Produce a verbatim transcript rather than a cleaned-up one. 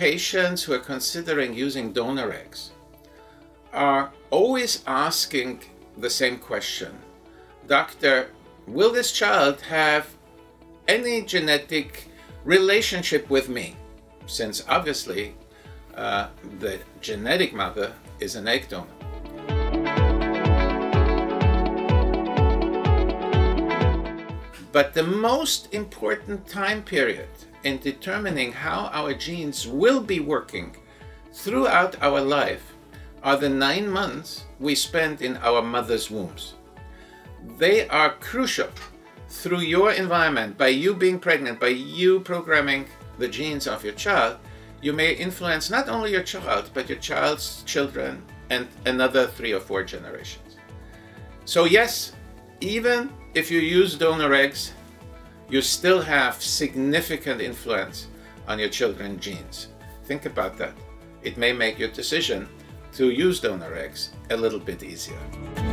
patients who are considering using donor eggs are always asking the same question. Doctor, will this child have any genetic relationship with me? Since obviously uh, the genetic mother is an egg donor. But the most important time period in determining how our genes will be working throughout our life are the nine months we spend in our mother's wombs. They are crucial through your environment. By you being pregnant, by you programming the genes of your child, you may influence not only your child, but your child's children and another three or four generations. So yes, even if you use donor eggs, you still have significant influence on your children's genes. Think about that. It may make your decision to use donor eggs a little bit easier.